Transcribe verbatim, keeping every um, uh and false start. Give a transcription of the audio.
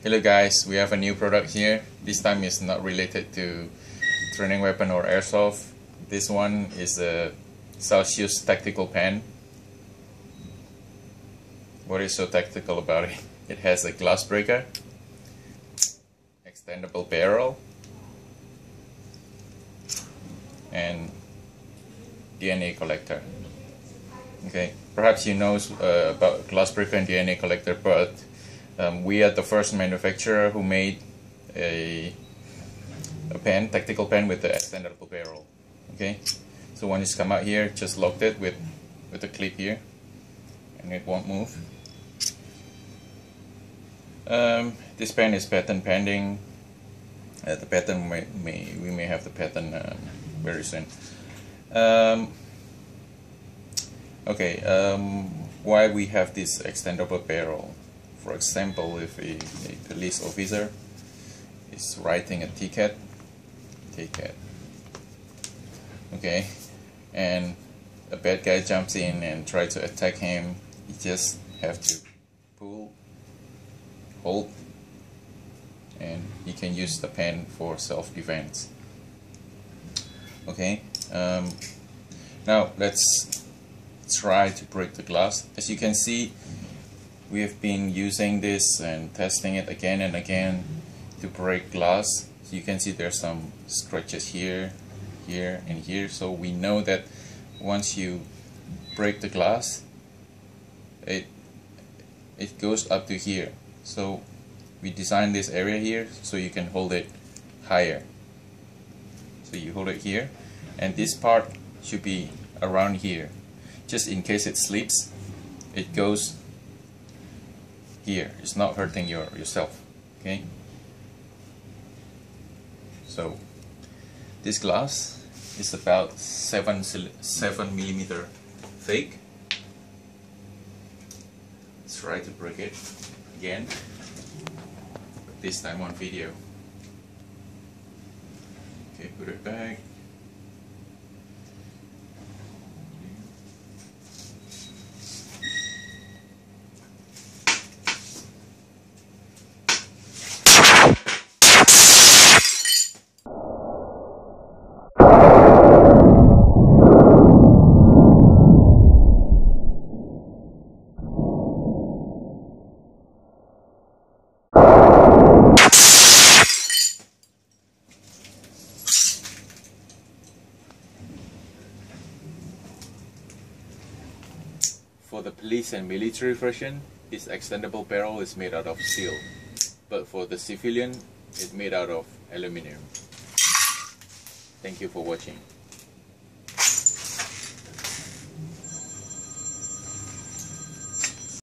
Hello guys, we have a new product here. This time it's not related to training weapon or airsoft. This one is a CELCIUS tactical pen. What is so tactical about it? It has a glass breaker, extendable barrel, and D N A collector. Okay, perhaps you know uh, about glass breaker and D N A collector, but um, we are the first manufacturer who made a a pen, tactical pen with the extendable barrel. Okay, so when it's come out here, just locked it with with a clip here, and it won't move. Um, this pen is patent pending. Uh, the patent may, may we may have the patent um, very soon. Um, Okay, um, why we have this extendable barrel? For example, if a, a police officer is writing a ticket, ticket, okay, and a bad guy jumps in and tries to attack him, you just have to pull, hold, and he can use the pen for self-defense. Okay, um, now let's try to break the glass. As you can see, we have been using this and testing it again and again to break glass. So you can see there's some scratches here, here, and here. So we know that once you break the glass, it it goes up to here. So we designed this area here so you can hold it higher. So you hold it here, and this part should be around here. Just in case it slips, it goes here. It's not hurting your yourself. Okay. So this glass is about seven seven millimeter thick. Let's try to break it again, but this time on video. Okay, put it back. For the police and military version, this extendable barrel is made out of steel, but for the civilian, it's made out of aluminum. Thank you for watching.